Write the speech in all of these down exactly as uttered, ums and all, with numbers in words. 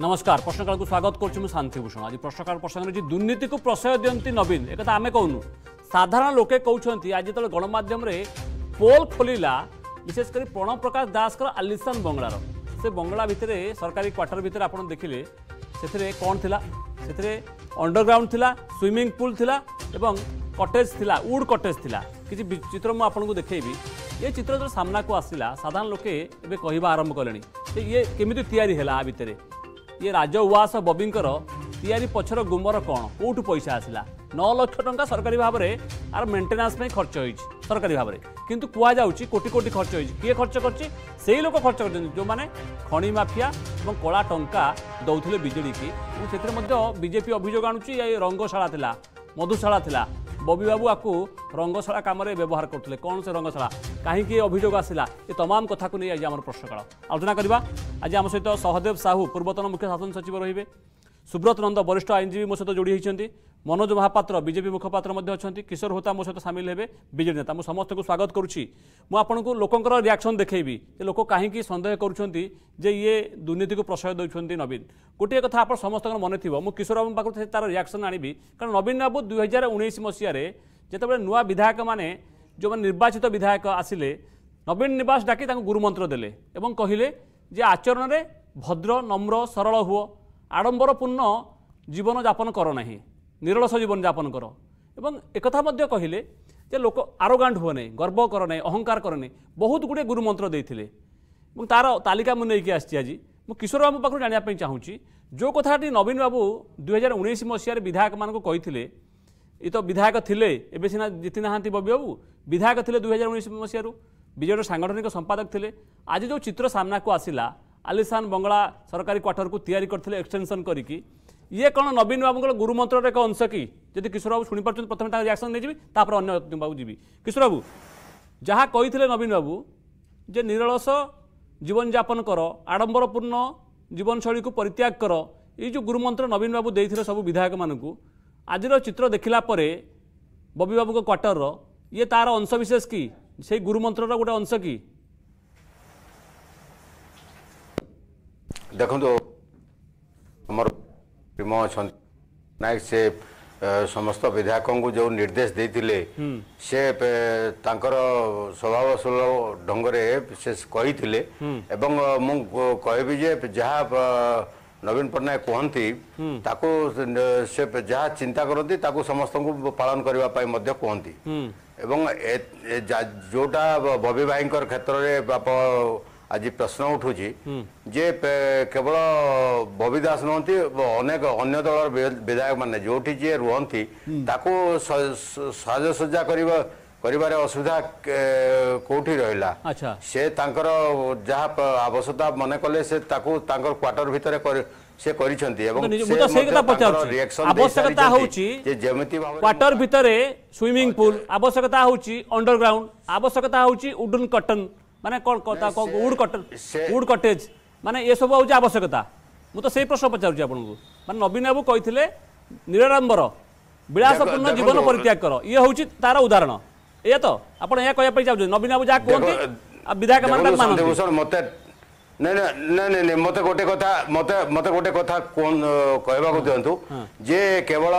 नमस्कार प्रश्नकाल को स्वागत करुँ शांतिभूषण। आज प्रश्नकाल प्रसंग में जी दुर्नीति को प्रशय दिखती नवीन एक आम कहूँ साधारण लोके कहते आज जो गणमाध्यम पोल खोलला विशेषकर प्रणव प्रकाश दास आलिशान बंगलार से बंगला भितर सरकारी क्वार्टर भितर आप देखिले से कौन थिला से अंडरग्राउंड थिला स्विमिंग पूल थिला एवं कटेज थिला वुड कटेज थिला किसी चित्र मुझे आपको देखेबी ये चित्र जो सामना को आसला साधारण लोके कह आरंभ कले ये केमी या भितर ये राज उवास बबी या पछर गुमर कौन कौटू पैसा आसला नौ लक्ष टा सरकारी भाव में आर मेन्टेनान्स खर्च हो सरकारी भाव में कितु कहुच कोटि कोटि खर्च हो किए खर्च कर लोक खर्च कर जो मैंने खणी माफिया और कला टंका दौले बीजेडी की बीजेपी अभियोग आणुची ये रंगशाला थिला मधुशाला थिला बबी बाबू आपको रंगशाला कम व्यवहार करते कौन से रंगशाला कहीं अभियोग आसला ये तमाम कथा को नहीं आज आम प्रश्नकाल आलोचना करवा। आज आम सहित सहदेव साहू पूर्वतन मुख्य शासन सचिव रही सुब्रत नंद वरिष्ठ आईनजीवी मो सहित जोड़ी होती मनोज महापात्र बीजेपी मुखपात्र अच्छा किशोर होता मो सहित सामिल है बीजेडी नेता मुझे समस्त को स्वागत करुच्ची मुझे लोकंर रियाक्शन देखी लोक कहीं सन्देह कर ये दुर्नीति को प्रशय देते नवीन गोटे कथा आप समस्त मन थी मुझ किशोर बाबू पाखे तार रियाक्शन आनी कारण नवीन बाबू दुई हजार उन्नीस मसीह जितेबाला नुआ विधायक मैंने जो मैंने निर्वाचित विधायक आसिले नवीन निवास डाकी गुरुमंत्र देले कहले जे आचरण में भद्र नम्र सरल हुओ आडंबरपूर्ण जीवन जापन कर ना निरलस जीवन जापन कर एवं एक कहले जे लोक आरोगांड हुए ना गर्व कर ना अहंकार कर ना बहुत गुड़े गुरुमंत्र देते तार तालिका मुझे नहीं आज मुझ किशोर बाबू पाखु जानापी चाहूँगी जो कथाटी नवीन बाबू दुई हजार उन्नीस मसीह विधायक मानक कहते ये तो विधायक थिले एबे सिना जीति ना बबी बाबू विधायक थिले दुई हजार उन्नीस मसीह बीजेडी सांगठनिक संपादक थिले आज जो चित्र सामना को आसला आलिशान बंगला सरकारी क्वार्टर को तैयारी करथिले एक्सटेंशन करिकी ये कौन नवीन बाबू गुरुमंत्र एक अंश कि जदि किशोर बाबू शुणी पार्छन प्रथम रिएक्शन नहीं जी तापर अन्य बाबू जी किशोर बाबू जहाँ कही नवीन बाबू जे निरलस जीवन जापन कर आडंबरपूर्ण जीवनशैली को परित्याग कर ये जो गुरुमंत्र नवीन बाबू देइथिले सब विधायक मानक आज चित्र देखला बबी बाबू को क्वार्टर ये तार अंश विशेष की से गुरुमंत्र गोटे अंश की देखो हमर प्रेम अच्छा नायक से समस्त विधायक को जो निर्देश देते से तांकर स्वभाव सुलभ ढंग से कही एवं मुझे कहबी जे जहाँ नवीन पट्टनायक कहती से जहाँ चिंता करती समस्त को पालन करने कहती एवं जोटा बबी भाई क्षेत्र में आज प्रश्न उठूँ जे केवल बबी दास नहंती अनेक अन्य दल विधायक मान जो रुहती साजसज्जा परिवार असुविधा कौटी रहा अच्छा। से जहाँ आवश्यकता मन कले से क्वार्टर भितर से आवश्यकता क्वार्टर भितर स्विमिंग पूल आवश्यकता अंडरग्राउंड आवश्यकता वुडन कटन माने वुड कटन वुड कटेज माने ये सब हूँ आवश्यकता मुझे प्रश्न पचार माने नवीन बाबू कही निराडंबर विलासपूर्ण जीवन परित्याग कर ये हूँ तार उदाहरण या तो आप नवीन बाबू जहाँ कहते विधायक मत नहीं मत गोटे कथा मत मत गोटे कथा कहवाक दिंतु जे केवल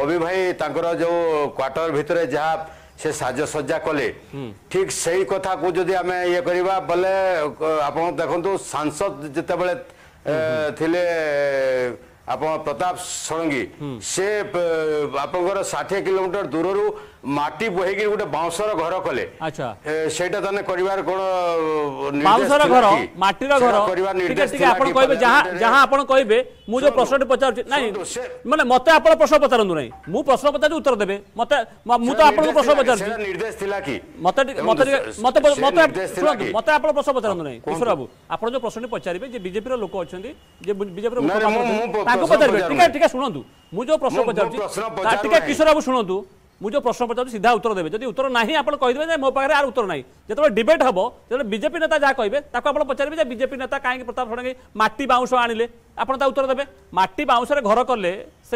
बबी भाई तांकर जो क्वार्टर भितर जहाँ से साजसज्जा कले ठीक से ही कथा को जदि आम ये करवा बोले आप देखु सांसद जितेबाला थिले आप प्रताप षडंगी से आप षाठी किलोमीटर दूर रु माटी बोहेगी गोटे बाउंसर घर कले अच्छा सेटा तने परिवार कोन बाउंसर घर माटी रा घर परिवार निर्देश आपण कहबे जहां जहां आपण कहबे मु जो प्रश्न पचार नाही माने मते आपण प्रश्न पचारंदु नाही मु प्रश्न पचार उत्तर देबे मते मु तो आपण प्रश्न पचार सेटा निर्देश थिला की मते मते मते मते आपण प्रश्न पचारंदु नाही किशोर बाबू आपण जो प्रश्न पचारबे जे बीजेपी रो लोक अछंती जे बीजेपी रो मुख जो प्रश्न पचार किशोर बाबू शुणु मुझे प्रश्न पचार सीधा उत्तर देवे जब उत्तर ना आप कहे मो पाखे यार उत्तर ना जो डिबेट हम जो बीजेपी नेता जहाँ कहे पचारे बीजेपी नेता कहीं प्रताप षडंगी माटी बाउंस आनिले आपड़ ता उत्तर देवे माटी बाउंस घर कले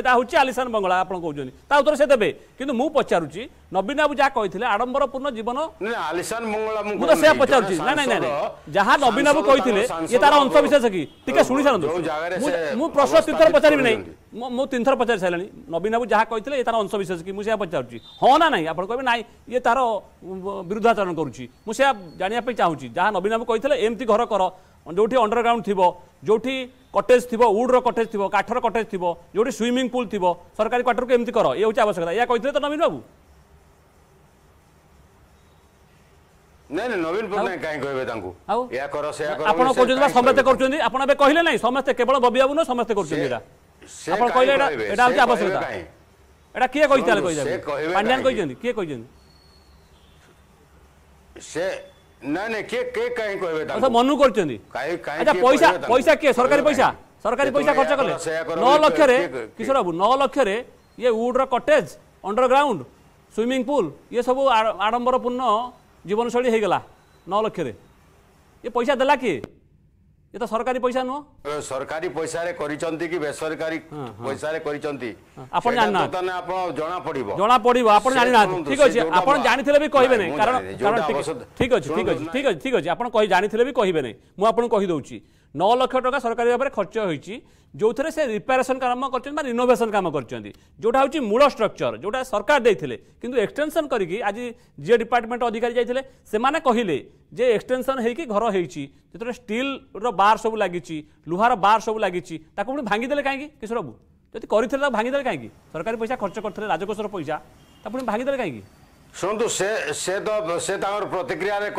हूँ आलिशान बंगला आप कहते हैं उत्तर से देवे कि मु पचारुची नवीन बाबू जहाँ कही आडंबरपूर्ण जीवन आलिशान बंगला मुझे तो सब पचारुची ना ना जहाँ नवीन बाबू कही ये तार अंश विशेष कि शुणी सारू प्रश्न तीन थर पचारि ना मुझे तीन थर पचारि सारे नवीन बाबू जहाँ कही तार अंश विशेष कि मुझे पचारुची हाँ ना ना आप कहे ना ये तार विरुद्धाचरण करुच्ची मुझे जानवाई चाहूँगी जहाँ नवीन बाबू कही एमती घर कर जो अंडरग्राउंड थी जो कटेज थी वुड्र कटेज थी काठर कटेज थी जो स्विमिंग पुल थी सरकारी क्वार्टर को एमती कर ये हूँ आवश्यकता या कही तो नवीन बाबू नहीं नहीं नवीन पटनायक कहीं कहबे या कर से या आपन कहजो समस्त करछन आपन बे कहले नहीं समस्त केवल बबी बाबू न समस्त करछन एटा आपन कहले एटा एटा हूँ आवश्यकता एटा किए कहि ताले कहि जाबे पांड्यान कहिजन किए कहिजन से ना ना के के काई कहबे त अच्छा मनु करछन काई काई अच्छा पैसा पैसा के सरकारी पैसा सरकारी पैसा खर्च करले नौ लाख रे किशोर बाबू नौ लाख रे ये वुड रो कॉटेज अंडरग्राउंड स्विमिंग पूल ये सब आडंबरपूर्ण जीवन शैली हे गला नौ लाख रे ये पैसा देला के ये तो सरकारी पैसा नो सरकारी पैसा रे करिसंती कि बेसरकारी पैसा रे करिसंती आपण जानना तने आपण जणा पडिबो जणा पडिबो आपण जानना ठीक अछि आपण जानिथिले भी कहिबे नै कारण कारण ठीक अछि ठीक अछि ठीक अछि ठीक अछि आपण कहि जानिथिले भी कहिबे नै मु आपण कहि दउची नौ लाख टका सरकारी बारे खर्च होईची जोथरे से रिपेरेशन काम करछन बा रिनोवेशन काम करछन जोटा होची मूल स्ट्रक्चर जोटा सरकार देथिले किंतु एक्सटेंशन करिकि आज जे डिपार्टमेंट अधिकारी जाइथिले से माने कहिले जे एक्सटेंशन हेकी घर हेची जेतरे स्टील रो बार सब लागिची लोहार बार सब लागिची ताको पुणी भांगी देले काहेकी किशोर बाबू जति करिथिले ताको भांगी देले काहेकी सरकारी पैसा खर्च करथिले राजकोषर पैसा ता पुणी भांगी देले काहेकी सुनतु से से तो से तांगर प्रतिक्रिया रे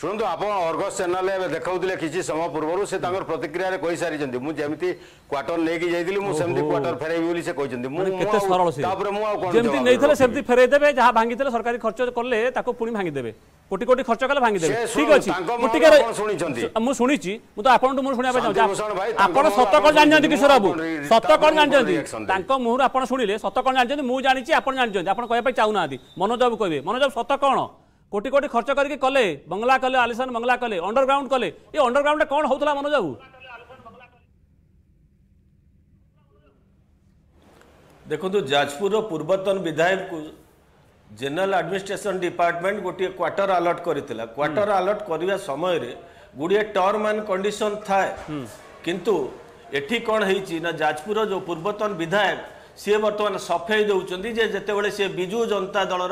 सुनतु आपण अर्गस चैनल रे देखाउदिले किछि समय पूर्वरु से तांगर प्रतिक्रिया रे कहि सारि जंदी मु जेमति क्वार्टर लेकी जाइदिली मु सेमति क्वार्टर फेराइबि बोली से कहि जंदी मु केते सरल से तापर मु आ कोन जेमति नैथले सेमति फेराइ देबे जहा भांगी देले सरकारी खर्च करले ताको पुणी भांगी देबे कोटी कोटी खर्च करले भांगी देबे ठीक अछि मु टिके सुनि जंदी मु सुनिछि मु तो आपण मु सुनिबा चाहू आपण सत कोन जानि जंदी किशोर बाबू सत कोन जानि जंदी तांको मुहर आपण सुनिले सत कोन जानि जंदी मु जानिछि आपण जानि जंदी आपण कहबे चाहू नादी मनोज बाबू मनोज सत कौन कोटी कोटी खर्च करके कले बंगला कले आलिशान बंगला कले अंडरग्राउंड कले ये अंडरग्राउंड कौन होता मनोज बाबू देखो जाजपुर पूर्वतन विधायक जनरल एडमिनिस्ट्रेशन डिपार्टमेंट गोटे क्वार्टर अलॉट करथिला क्वार्टर अलॉट करवा समय रे गुड़िया टर्म एंड कंडीशन थाए किंतु एठी कौन होईची ना जाजपुर जो पूर्वतन विधायक सी बर्तमान सफाई दौरान जितेबाला सी विजु जनता दल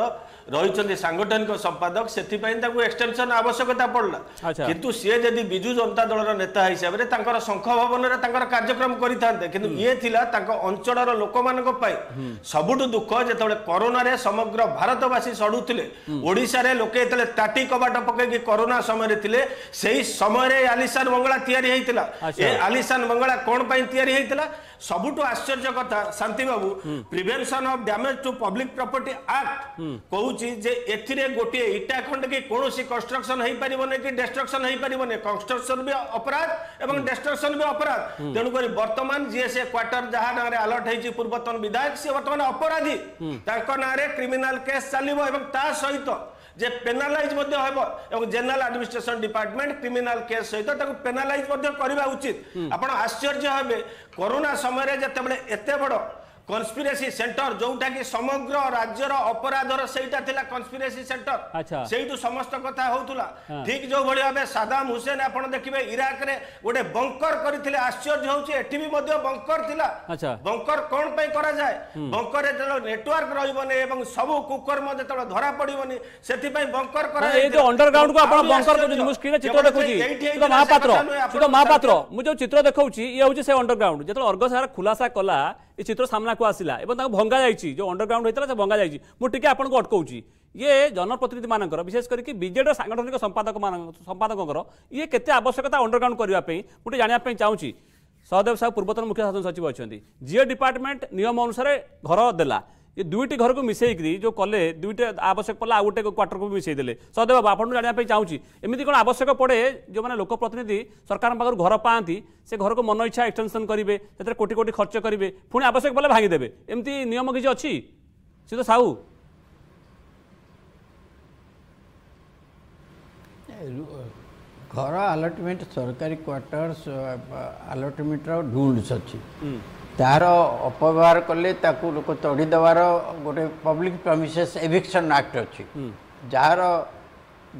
रही सांगठनिक संपादक से एक्सटेंशन आवश्यकता पड़ला किंतु सी जदि विजु जनता दल नेता हिसाब से शंख भवन कार्यक्रम करें कि ये अंचल लोक मानी सबुठ दुख जिते कोरोना रे समग्र भारतवासी सड़ुले ओडिशा रे लोके ताटी कबाट पकई कोरोना समय थे से समय आलिशान बंगला या आलिशान बंगला कौन या सबुठ आश्चर्य कथा Shanti babu prevention of damage to public property act कहूची जे एथिरे गोटे इटा खंड के कोनोसी कंस्ट्रक्शन होई परिबोने कि डिस्ट्रक्शन होई परिबोने कंस्ट्रक्शन भी अपराध एवं डिस्ट्रक्शन भी अपराध तेनु करी वर्तमान जे से क्वार्टर जहां नारे अलर्ट हेची पूर्वतन विधायक से वर्तमान अपराधी ताको नारे क्रिमिनल केस चलिबो एवं ता सहित जे पेनालाइज मध्ये होबो एवं general administration department criminal case सहित ताको पेनालाइज मध्ये करबा उचित आपण आश्चर्य होबे कोरोना समय रे जते बडे एते बडो कन्स्पिरेसी सेंटर जोटा कि समग्र राज्य अपराधर से कन्स्पिरेसी सेंटर अच्छा। से समस्त कथा होतुला ठीक जो भाई भाव सादाम हुसैन आपड़ देखिए इराक रे गोटे बंकर करते आश्चर्य होटी भी बंकर थिला अच्छा। बंकर कौन करा जाए बंकर नेटवर्क रही सब कुकर्म जो धरा पड़ोनी से बंकर जो चित्र देखा ये हूँ से अंडरग्राउंड जो अर्गस खुलासा कला ये चित्र सामना को आसिला भंगा जाइए जो अंडरग्राउंड होता है भंगा जाइए मुझे आपको अटकाउची ये जनप्रतिनिधि मान विशेष करके बीजेडी सांगठनिक संपादक मान संपादक ये केते आवश्यकता अंडरग्राउंड करने मुझे जानवाई चाहूँगी सहदेव साहब पूर्वतन मुख्य शासन सचिव अच्छा जिए डिपार्टमेंट नियम अनुसार घर देला ये दुईट घर को मिसेकरी जो कले दुईट आवश्यक पड़ा आ गोटे क्वार्टर को भी मिसेदेले सदैव बाबू आपको जानवाई चाहूँगी एमती कौन आवश्यक पड़े जो मैंने लोकप्रतिनिधि सरकार पाखर घर पाती से घर को मन इच्छा एक्सटेंशन करेंगे से कोटी कोटी खर्च करेंगे पुणी आवश्यक पड़े भांगीदेवे एमती नियम किसी अच्छी सी तो साहू घर आलटमेंट सरकारी क्वार्टर्स आलटमेंटर रूल्स अच्छी तार अपव्यवहार कले लोक चढ़ीदेवार गोटे पब्लिक प्रमिसेस एविक्शन एक्ट अच्छी जार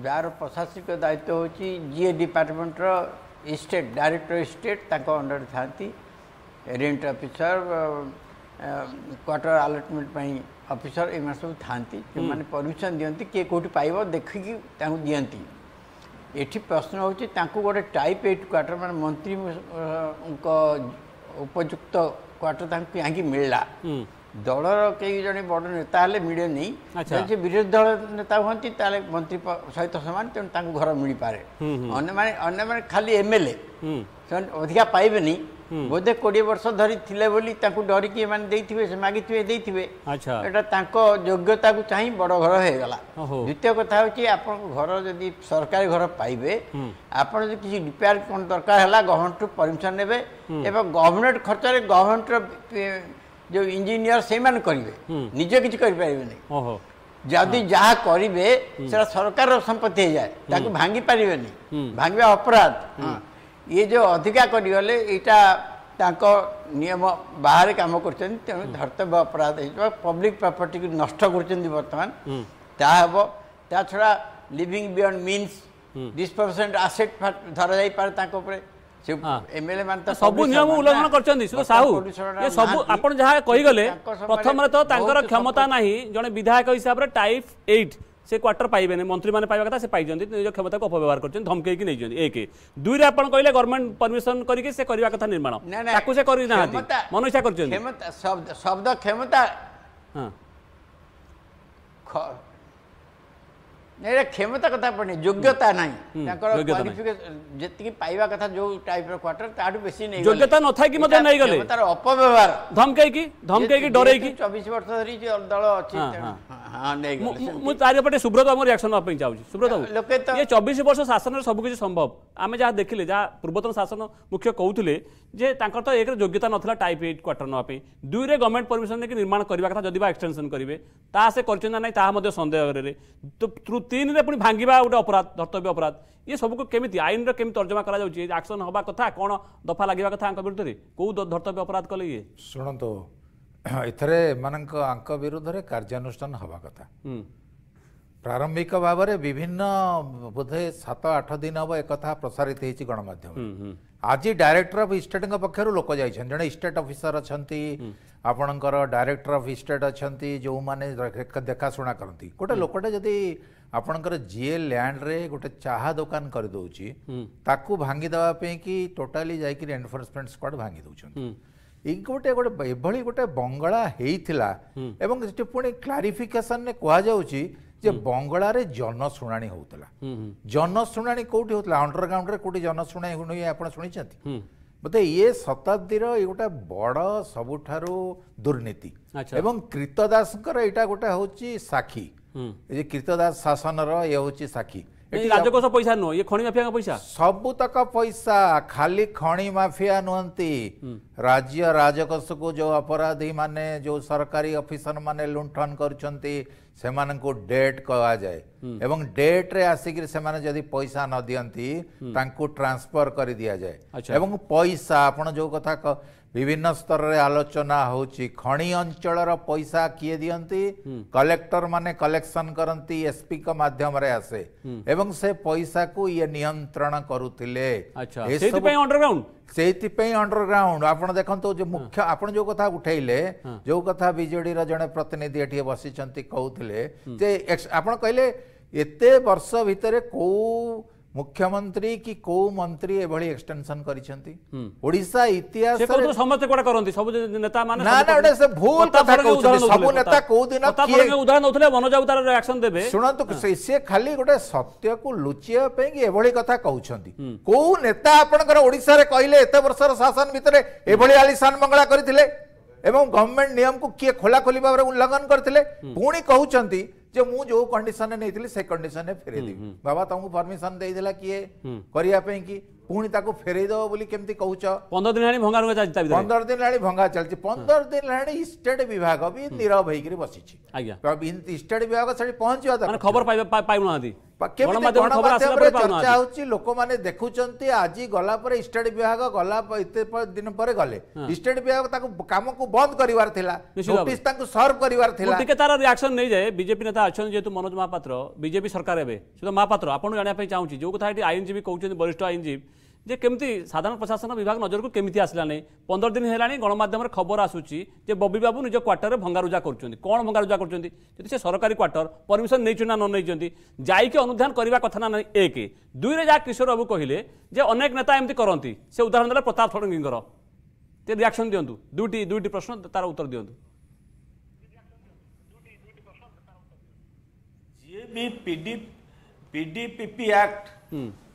जार प्रशासनिक दायित्व हो जी डिपार्टमेंटर स्टेट डायरेक्टर स्टेट तक अंडर था rent officer quarter allotment officer एम सब था परमिशन दिखती किए कौटी पाइब देखिकी दिंती ये प्रश्न हूँ गोटे टाइप एट क्वार्टर मान मंत्री उपयुक्त क्वार्टर कहीं मिलला दल कई जन बड़ नेता मिले नहीं विरोधी दल नेता हमें तेल मंत्री सहित सामान तेनाली घर मिल पारे अने खाली एमएलए अधिका पाइबे नहीं बोधे कोड़े वर्ष धरी थिले बोली डरिकी से मागिथे योग्यता को चाह बड़ घर होगा। द्वितीय कथा हूँ आप घर जब सरकारी घर पाइबे आप किसी रिपेयर कौन दरकार है गवर्नमेंट परमिशन ने गवर्नमेंट खर्च गवर्नमेंट जो इंजीनियर से करेंगे निजे किसी करें जदि जहाँ करेंगे सरकार संपत्ति हो जाए भांगी पारे नहीं भांगा अपराध ये जो अधिका करगले यहाँ नियम बाहर कम कर धर्तव्य अपराध हो पब्लिक प्रॉपर्टी को नष्ट करवर्तमान ताब ता छड़ा living beyond means disposable asset धर जाई पारे ताको परे एमएलए मान तो सब नियम उल्लंघन करछन्ती सुबो साहू ये सब आपण जहा कहि गले प्रथम रे तो तांकर क्षमता नाही जने विधायक हिसाब रे टाइप आठ से क्वार्टर पाइबे नहीं मंत्री मैंने पाइबा कथा से पाई निज क्षमता को अपव्यवहार कर धमकई कि नहीं एक दुई रे आपन कहले गवर्नमेंट परमिशन करके से करबा कथा निर्माण ताकू से करि ना मन इच्छा कर क्षमता शब्द शब्द क्षमता हां नहीं क्षमता कथा पड़े योग्यता नहीं क्वालिफिकेशन जति पाइबा कथा जो टाइप रो क्वार्टर ताडू बेसी नहीं योग्यता न था कि मते नहीं गले तार अपव्यवहार धमकई कि धमकई कि डरै कि चौबीस वर्ष धरि जे दल अछि हां नहीं गले मु तारे पटे सुब्रत हमर रिएक्शन अपन चाहू सुब्रत ये चौबीस वर्ष शासन रे सब कुछ संभव आमे जा देखिले जा पूर्वतन शासन मुख्य कहउथिले जे तांकर तो एक रे योग्यता नथला टाइप आठ क्वार्टर न आपे दुई रे गवर्नमेंट परमिशन ने कि निर्माण करबा कथा जदि बा एक्सटेंशन करिवे ता से करचना नहीं ता मते संदेह रे तो तीन रे पुणी भांगा गोटे अपराध धर्तव्य अपराध ये सबको केमी आईन रमी तर्जमा करक्शन हवा कथा कौन दफा लगे कथा विरुद्ध में कौ धर्तव्य अपराध कले ये शुणु तो, एथरे मानक विरुद्ध कार्यानुष्ठान हवा कथा प्रारंभिक भाव में विभिन्न बोधे सात आठ दिन हम एक प्रसारित होती गणमाध्यम आज डायरेक्टर अफ स्टेट पक्षर लोक जा जड़े स्टेट अफिसर अच्छा आपणकर डायरेक्टर अफ स्टेट अच्छा जो मैंने देखाशुना करती गोटे लोकटे जदि आपणकर जीए लैंड रे गोटे चाहा दुकान कर ताकू भांगी दवा पे कि टोटाली जाइक एनफोर्समेंट स्क्वाड भांगी दउछन ये गोटे गोटे एभली गोटे बंगला हेइथिला एवं जे पुणी क्लारिफिकेशन ने कहा जाउची जे बंगला रे जनशुणाणी होउतला जनशुणाणी कोठी होतला अंडरग्राउंड रे कोठी जनशुणाणी हुनी आपण सुनिचंती बते ये शताब्दी रो ये गोटे बड़ सबुठारो दुर्नीति एवं कृतदासकर एटा गोटे होची साखी ये कृतदास शासन रो ये होची साखी ये राजकोष पैसा नो ये खणी माफिया का पैसा सबु तक पैसा खाली खणी माफिया नोंती राज्य राजकोष को जो अपराधी माने जो सरकारी ऑफिसर माने लुंठन करछंती से माने को डेट कहा जाए एवं डेट रे आसिक से माने जदी पैसा न दियंती तांको ट्रांसफर कर दिया जाए एवं पैसा आपण जो कथा विभिन्न स्तर रे आलोचना होची खणी अंचल रो पैसा किए दियंती कलेक्टर माने कलेक्शन करंती एसपी के माध्यम रे आसे एवं से पैसा को ये नियंत्रण करूथिले अच्छा सेति पे अंडरग्राउंड सेति पे अंडरग्राउंड आपण देखंतो जो मुख्य आपण जो कथा उठैले जो कथा बीजेडी रा जने प्रतिनिधि एठी बसी चंती कहउथिले जे आपण कहले एते वर्ष भितरे को मुख्यमंत्री की को मंत्री एभली एक्सटेंशन करिसेंती ओडिसा इतिहास से को समस्त कोडा करंती सब नेता माने ना ना ओडे से भूल कथा कहउछन सब नेता को दिन किए उदाहरण होतले मनोजाउ तार रिएक्शन देबे सुन तो से खाली गोटे सत्य को लुचिया पे कि एभली कथा कहउछंती को नेता आपनकर ओडिसा रे कहले एते वर्षर शासन भितरे एभली आलीशान बंगला करथिले एवं गवर्नमेंट नियम को किए खोला खोली भाव उल्लंघन करथिले पुणी कहउछंती जे मु जो कंडीशन ने नहीं थी से कंडीशन ने फेरे दी बाबा तुमको परमिशन देला किए करिया पे कि पुणी फेरई दब बोली केमती कहूच पंदर दिन भंगा चलती पंदर दिन है भंगा चलती पंदर दिन है स्टेट विभाग भी नीरव होकर बसी स्टेट विभाग से पहुंचा खबर चर्चा होती लोक मैंने देखुंत आज गला स्टेट विभाग गला दिन पर गले स्टेट विभाग कम को बंद कर सर्व कर रिएक्शन नहीं जाए बीजेपी नेता अच्छा जेहतु मनोज महापात्र बीजेपी सरकार एवं सुधा महापात्र आपको जानापी चाहिए जो कथा ये आईनजीवी कहते वरिष्ठ आईनजीवी जे केमती साधारण प्रशासन विभाग नजर को केमती आसला नहीं पंदर दिन है गणमाध्यम खबर आसूची बबी बाबू निज क्वार्टर भंगारुजा करुँच कौन भंगारुजा करुँच से सरकारी क्वार्टर परमिशन नहीं ना नई जाइक अनुधान करने कथा ना एक दुई में जहाँ किशोर बाबू कहले अनेक नेता एमती करती से उदाहरण देला प्रताप षडंगीकर रिएक्शन दिंतु दुईटी दुईटी प्रश्न तार उत्तर दिंतु जी पीडीपीपी एक्ट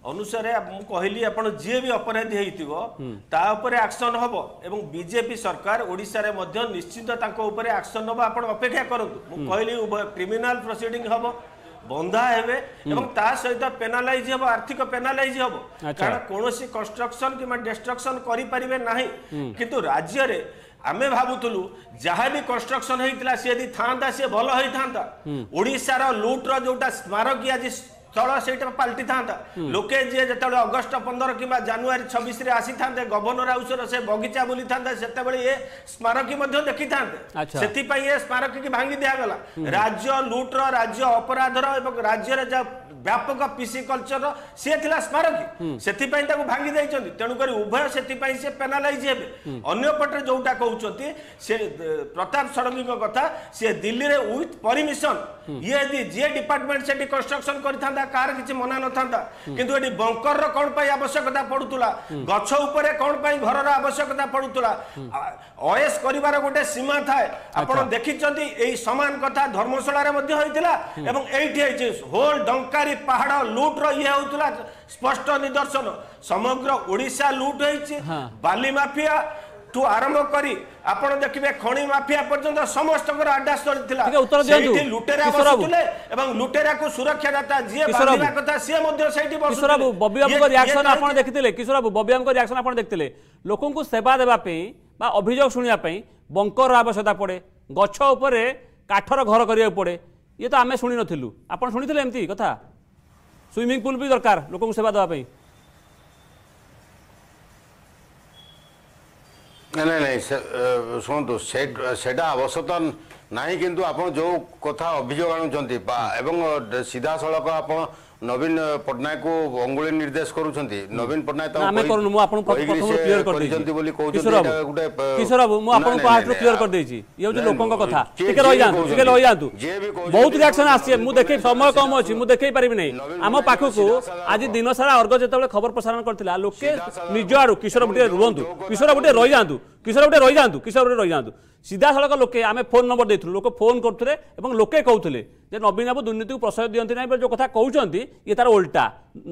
अनुसार कहली आपड़ जी भी अपराधी होता एक्शन हम एवं बीजेपी सरकार ओडिशा में निश्चित एक्शन हम आप अपेक्षा करूँ कहली क्रिमिनाल प्रोसीडिंग हम बंधा हे सहित पेनालाइज हम आर्थिक पेनालाइज हम कारण कौन कंस्ट्रक्शन कि डिस्ट्रक्शन करें ना कि राज्य में आमे भावुलु जहाँ भी कंस्ट्रक्शन होता सी यदि था सी भल होता ओडिशार लुट्र जोटा स्मारक आज पाल्टी था लोके जी जो अगस्ट पंद्रह कि जानुरी छब्बीस आसी था गवर्नर हाउस बगीचा बुली था ये स्मारकी देखी था से स्मारकी की भांगी दिगला राज्य लुट्र राज्य अपराधर और राज्य व्यापक पीसी कल्चर सी था स्मारकी से भांगी देखें तेणुक उभय से पेनालाइज हे अंपटे जोटा कहते प्रताप षडंगी कथा सी दिल्ली में विथ परमिशन ये जे डिपार्टमेंट से कंस्ट्रक्शन कर कार किसी मना न था कि बंकर कौन आवश्यकता पड़ूला गछ उपर कौन घर आवश्यकता पड़ूला अएस कर गोटे सीमा थाए आप देखी सामान कथा धर्मशाला होल डंकारी पहाड़ लुट्र ये होता स्पष्ट निदर्शन समग्र ओडिशा लुट होती बाली माफिया तू आरंभ करी आपण देखिए खणी माफिया पर्यंत समस्त आड्डा स्थल लुटेरा बसुले एवं लुटेरा को सुरक्षादाता जी बाबा कथा सी बाबू बबी बाबू को रिएक्शन आपण देखिथिले किशोर बाबू बबी बाबू को रिएक्शन आपण देखिथिले लोकों को सेवा देबा पे बा अभियोग सुनिया पे बंकर आवश्यकता पड़े गछ ऊपर काठर घर करिया पड़े ये तो आमे सुनि नथिलु आपण सुनिथिले एमती कथा स्विमिंग पूल भी दरकार लोकों को सेवा देबा पे नहीं नहीं शुणु से आवश्यकता ना किंतु आप जो कथा अभियोग आनुंट सीधा सड़क आप नवीन पटनायक को अंगुली निर्देश करूछंती नवीन पटनायक किशोर बाबू क्लियर कर देछि ये जे लोकन को कथा ठीक रहि जान ठीक रहि जान तू बहुत रिएक्शन आसी मु देखै समय कम अछि मु देखै परिबि नै हम पाखु को आज दिन सारा अर्ग जतबे खबर प्रसारण करथिला लोके निज आरो किशोर बाबू रुवंतु किशोर बाबू रहि जान तू किशोर बाबू रहि जान तू किशोर बाबू रहि जान तू सीधा सड़क लोके आम फोन नंबर देख लोक फोन करते लोके कहते हैं नवीन बाबू दुर्नीति को प्रश्रय दिखती ना जो कथा कहते ये तार उल्टा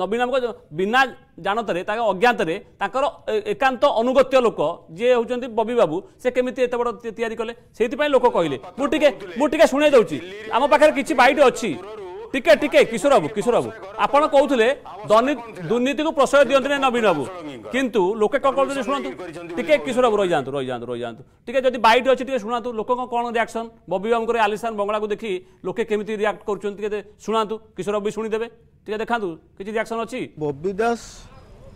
नवीन बाबू बिना जानत अज्ञात एकांत अनुगत्य लोक जी होती बबी बाबू से केमी एत बड़ तैयारी कले से लोक कहले मुझे मुझे शुणी दूसरी आम पाखे किसी बाइट अच्छी टिके टिके किशोर बाबू किशोर बाबू आपड़ कहते दुर्नीति को प्रश्रय दिखते ना नवीन बाबू किंतु लोके कौन कहते शुणु टिके किशोर बाबू रही जातु रही जातु रही जातु टिके जदि बाइट अच्छी टिके शुणु लोक कौन रिएक्शन बबी बाबू को आलिशान बंगला को देखी लोके केमिति रिएक्ट कर शुणु किशोर बाबू भी शुणीदेवे टिके देखा किसी रिएक्शन अच्छी बबी दास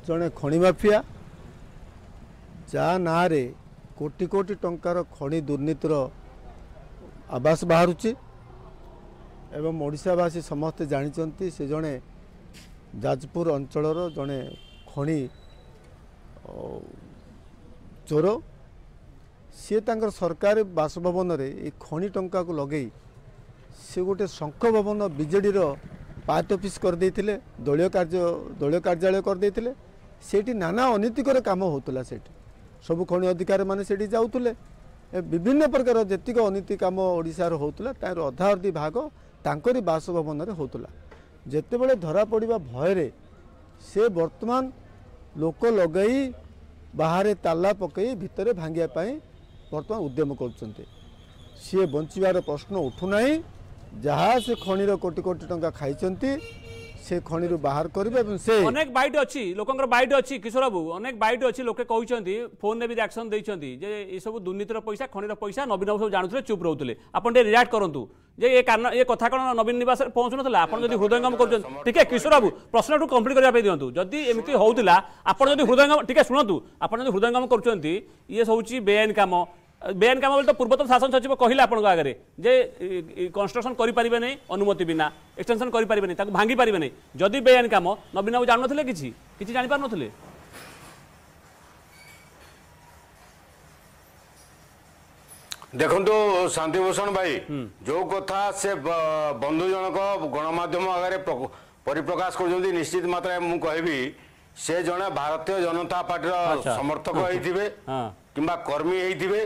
जड़े खणी माफिया जहाँ ना कोटि कोटि टंकार खणी दुर्नीतिर आवास बाहर एवं ओडिशावासी समस्ते जानी से जड़े जाजपुर अंचल जड़े खणी चोर सी तर सरकारी बासभवन ये खणी टंका को लगे सी गोटे शंख भवन बीजेडी पार्टी ऑफिस करदे दलीय कार्य दलीय कार्यालय करदे से नाना अनैतिकर काम होता से सब खणी अधिकारी मैंने से जाऊले विभिन्न प्रकार जैतिक अनैतिक काम ओडिशार होता तार अधा अर्धी भाग तांकरी बासभवन में होता जितेबले धरा पड़ा भय से वर्तमान लोक लगे बाहर ताला पकई भितर भांगापी वर्तमान उद्यम करे बंचार प्रश्न उठुना जहाँ से खणीर कोटि कोटि टंका खाई से खणी बाहर करें से अनेक बैट अच्छी लोकर बैट अच्छी किशोर बाबू अनेक बैट अच्छी लोके कहते फोन भी रिएक्शन देते ये सब दुर्नीतिर पैसा खणीर पैसा नवीन बाबू सब जानते चुप रोते आपड़ रिएक्ट करूँ ये कारण ये कथा कौन नवीन निवास पहुंचना आपड़ जब हृदयंगम करते किशोर बाबू प्रश्न कम्प्लीट करने दिखाँ जदि एमती होता आपड़ जब हृदयंगम टी शुणु आपड़ जब हृदयंगम करते ये हूँ बेआईन कम बेआईन कम तो पूर्वतन शासन सचिव कहले आपको आगे जे कंस्ट्रक्शन करें नहीं अनुमति बिना एक्सटेंशन करें भांगी पारे नहीं जदि बेआईन कम नवीन बाबू जान ना कि जापर न देखो शांतिभूषण भाई जो कथा से बंधु जनक गणमाध्यम आगे परिप्रकाश कर निश्चित मात्रा मुझे कहबी से जड़े भारतीय जनता पार्टी समर्थक होते किंबा कर्मी होते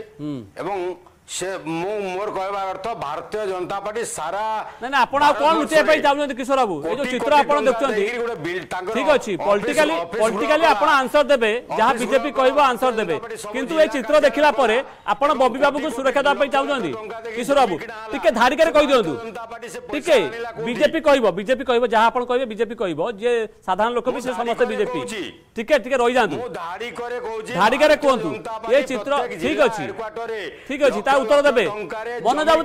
एवं से मो मोर कहवा अर्थ भारतीय जनता पार्टी सारा ना ना आपण कोन लुटिया पई चाहू किशोर बाबू ए जो चित्र आपण देखछंती ठीक अछि पॉलिटिकली पॉलिटिकली आपण आंसर देबे जहां बीजेपी कहबो आंसर देबे किंतु ए चित्र देखिला परे आपण बॉबी बाबू को सुरक्षा दा पई चाहू किशोर बाबू टिके धारिका रे कहि दियंतु टिके बीजेपी कहबो बीजेपी कहबो जहां आपण कहबे बीजेपी कहबो जे साधारण लोक भी से समस्त बीजेपी टिके टिके रहि जांतु धारिका रे कहू छी धारिका रे कोंतु ए चित्र ठीक अछि ठीक अछि उत्तर देवे मनोज बाबू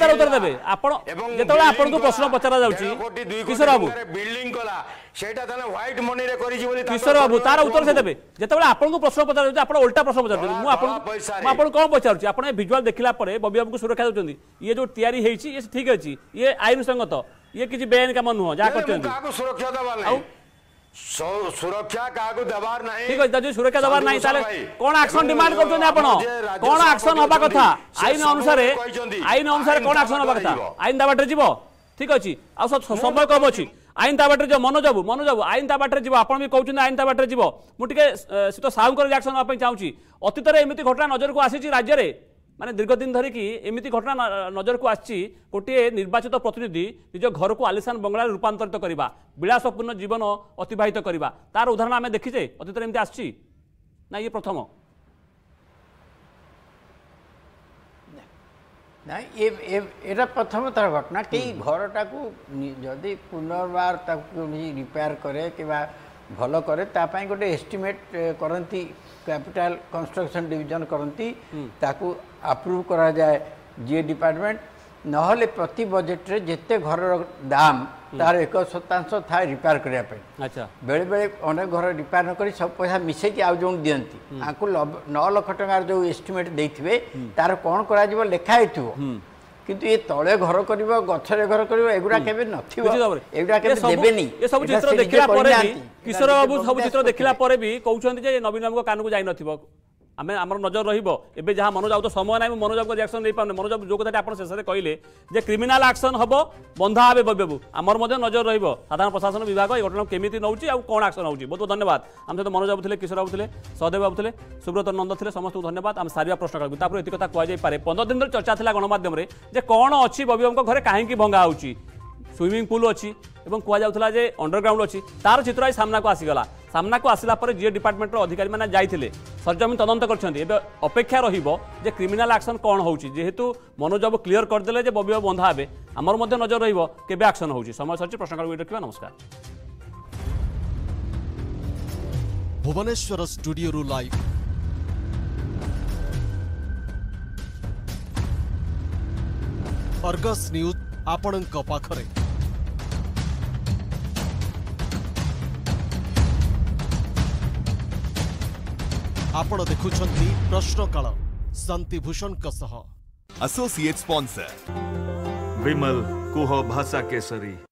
तार उत्तर देवे जिते आपन को प्रश्न पचरा जाउची किशोर बाबू बिल्डिंग कला सेटा तने व्हाइट मनी रे करी बोली किशोर बाबू तार उत्तर से देवे जिते आपन को प्रश्न पचरा जाउची आपन उल्टा प्रश्न पचरा मु आपन मु आपन कोन पचराउची आपन विजुअल देखिला परे बॉबी बाबू को सुरक्षा दउचंदी ये जो तयारी हेची ये ठीक अछि ये आइन संगत ये किछि बेन काम न हो जा करचंदी का को सुरक्षा देबा नै सुरक्षा कागो दबार नहीं ठीक है जदि सुरक्षा दबार नहीं ताले कोन एक्शन डिमांड करछन आपण कोन एक्शन होबा कथा आइन अनुसार आइन अनुसार कोन एक्शन होबा कथा आइन दाबाटे जीवो ठीक अछि आ समय कम अछि आइन दाबाटे जो मनोज बाबू मनोज बाबू आइन दाबाटे जीवो आपण भी कहउछन आइन दाबाटे जीवो मु टिके सित साहू कर रिएक्शन होबा पई चाहूची अतीत रे एमिति घटना नजर को आसी छी राज्य रे माने दीर्घ दिन धरिकी एमिति घटना नजर को आसी गोटे निर्वाचित प्रतिनिधि निज घर को आलिशान बंगला रूपांतरित करवा विलासपूर्ण जीवन अतिबाहित करवा तार उदाहरण आम देखीचे अतीत एमती आसी ना ये प्रथम ना ये प्रथम तार घटना कई घरटा को जदि पुनर्वार रिपेयर करे कि भल करे तापाई गोटे एस्टिमेट करती कैपिटल कंस्ट्रक्शन डिवीजन करती ताकू अप्रूव करा जाए जी डिपार्टमेंट नहले प्रति बजेट रे जिते घर दाम तार एक शतांश था रिपेयर करने अच्छा बेले बेले अनेक घर रिपेयर नक सब पैसा मिसेक आउ जो दिखती आपको नौ लाख टंकार जो एस्टिमेट देते तार कौन कर लिखाई किंतु ये तले घर करबो गछरे घर करबो एगुडा केबे नथिबो एगुडा केबे देबेनी ये सब चित्र देखिला परे भी किशोर बाबू सब चित्र देखिला परे भी कहउछंती जे नवीन बाबू को कान को जाई नथिबो आमे हमर नजर रहिबो एबे जहां मनोज बाबू तो समय नै मनोज बाबू को रिएक्शन नै पाउने मनोज बाबू जो कथा आपण शेष रे कहले जे क्रिमिनल एक्शन हबो बंधा आबे बॉबी बाबू हमर मधे नजर रहिबो साधारण प्रशासन विभाग ए घटना केमिति नउची आ कोन एक्शन नउची बहुत बहुत धन्यवाद हम से मनोज बाबू थिले किशोर बाबू थिले सदेव बाबू थिले सुब्रत नंद थिले समस्त को धन्यवाद आम सारिया प्रश्न करबु तापर एति कथा कोइ जाय पारे पंद्रह दिन चर्चा थिला गणमाध्यम रे जे कोन अछि बॉबी बाबू को घरे काहे कि भंगा होउची स्विमिंग पूल अच्छी और कह जाऊला जे अंडरग्राउंड अच्छी तार चित्र आज सामना को आसीगला सामना को आसला पर जीए डिपार्टमेंटर अधिकारी मैंने जाते सरजमीन तदंत कर अपेक्षा रे क्रिमिनाल एक्शन कौन होेतु मनोज बाबू क्लीयर करदे बॉबी बाबू बंधा हे आमर मध्य नजर रेबे एक्शन हो समय सर प्रश्नकाल रखा नमस्कार Bhubaneswar studio live Argus news आपण पाखरे। आपण देखुछंती प्रश्नकाल शांतिभूषण एसोसिएट स्पॉन्सर विमल कुह भाषा केसरी।